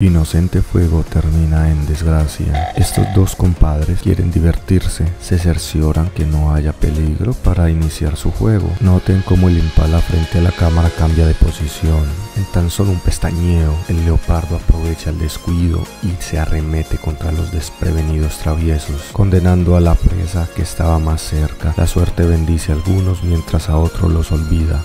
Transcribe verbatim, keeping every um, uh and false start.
Inocente fuego termina en desgracia. Estos dos compadres quieren divertirse, se cercioran que no haya peligro para iniciar su juego. Noten cómo el impala frente a la cámara cambia de posición. En tan solo un pestañeo, el leopardo aprovecha el descuido y se arremete contra los desprevenidos traviesos, condenando a la presa que estaba más cerca. La suerte bendice a algunos mientras a otros los olvida.